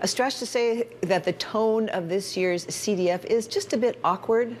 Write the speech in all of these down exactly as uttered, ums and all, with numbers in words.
A stretch to say that the tone of this year's C D F is just a bit awkward?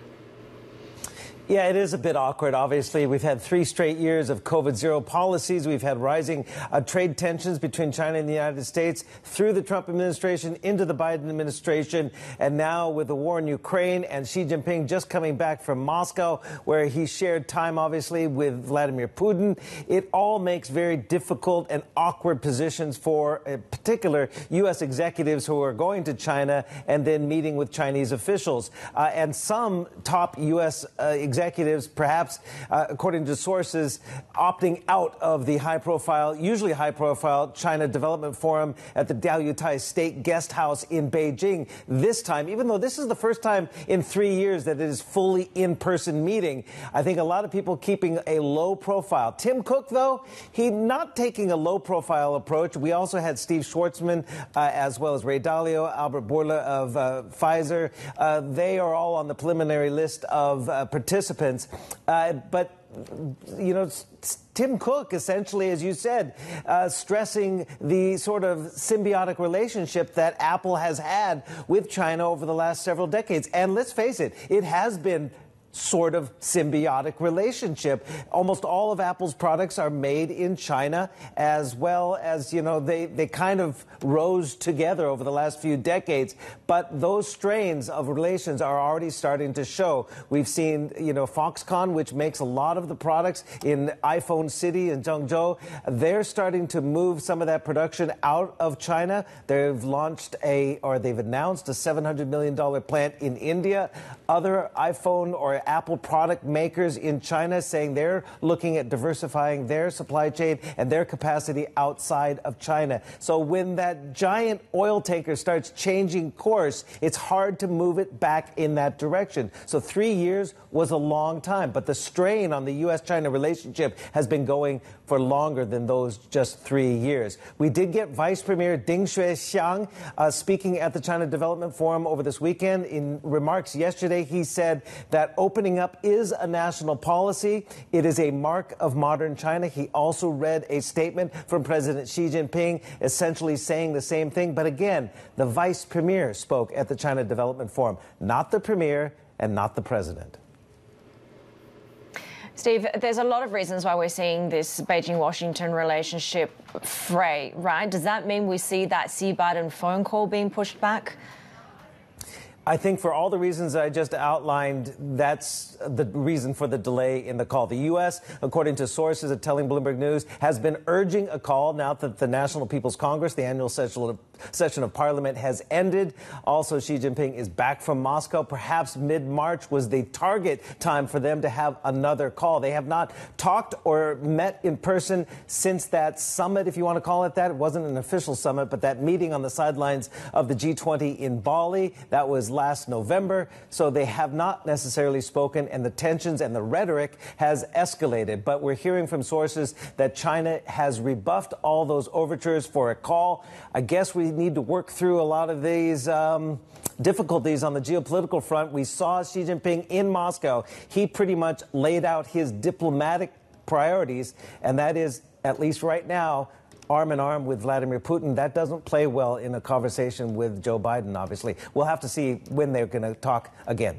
Yeah, it is a bit awkward, obviously. We've had three straight years of COVID zero policies. We've had rising uh, trade tensions between China and the United States through the Trump administration, into the Biden administration, and now with the war in Ukraine and Xi Jinping just coming back from Moscow, where he shared time, obviously, with Vladimir Putin. It all makes very difficult and awkward positions for uh, particular U S executives who are going to China and then meeting with Chinese officials. Uh, and some top U S executives, uh, Executives, perhaps, uh, according to sources, opting out of the high-profile, usually high-profile, China Development Forum at the Diaoyutai State Guest House in Beijing this time, even though this is the first time in three years that it is fully in-person meeting. I think a lot of people keeping a low profile. Tim Cook, though, he not taking a low-profile approach. We also had Steve Schwarzman, uh, as well as Ray Dalio, Albert Bourla of uh, Pfizer. Uh, they are all on the preliminary list of uh, participants. Uh, but, you know, Tim Cook, essentially, as you said, uh, stressing the sort of symbiotic relationship that Apple has had with China over the last several decades. And let's face it, it has been sort of symbiotic relationship. Almost all of Apple's products are made in China, as well as, you know, they, they kind of rose together over the last few decades. But those strains of relations are already starting to show. We've seen, you know, Foxconn, which makes a lot of the products in iPhone City in Zhengzhou. They're starting to move some of that production out of China. They've launched a, or they've announced a seven hundred million dollar plant in India. Other iPhone or Apple product makers in China saying they're looking at diversifying their supply chain and their capacity outside of China. So when that giant oil tanker starts changing course, it's hard to move it back in that direction. So three years was a long time, but the strain on the U S China relationship has been going for longer than those just three years. We did get Vice Premier Ding Xuexiang uh, speaking at the China Development Forum over this weekend. In remarks yesterday, he said that open Opening up is a national policy. It is a mark of modern China. He also read a statement from President Xi Jinping essentially saying the same thing. But again, the vice premier spoke at the China Development Forum, not the premier and not the president. Steve, there's a lot of reasons why we're seeing this Beijing-Washington relationship fray, right? Does that mean we see that Xi Biden phone call being pushed back? I think for all the reasons I just outlined, that's the reason for the delay in the call. The U S, according to sources telling Bloomberg News, has been urging a call now that the National People's Congress, the annual session of, session of Parliament, has ended. Also, Xi Jinping is back from Moscow. Perhaps mid-March was the target time for them to have another call. They have not talked or met in person since that summit, if you want to call it that. It wasn't an official summit, but that meeting on the sidelines of the G twenty in Bali, that was last November, so they have not necessarily spoken, and the tensions and the rhetoric has escalated. But we're hearing from sources that China has rebuffed all those overtures for a call. I guess we need to work through a lot of these um, difficulties on the geopolitical front. We saw Xi Jinping in Moscow. He pretty much laid out his diplomatic priorities, and that is, at least right now, arm in arm with Vladimir Putin. That doesn't play well in a conversation with Joe Biden, obviously. We'll have to see when they're going to talk again.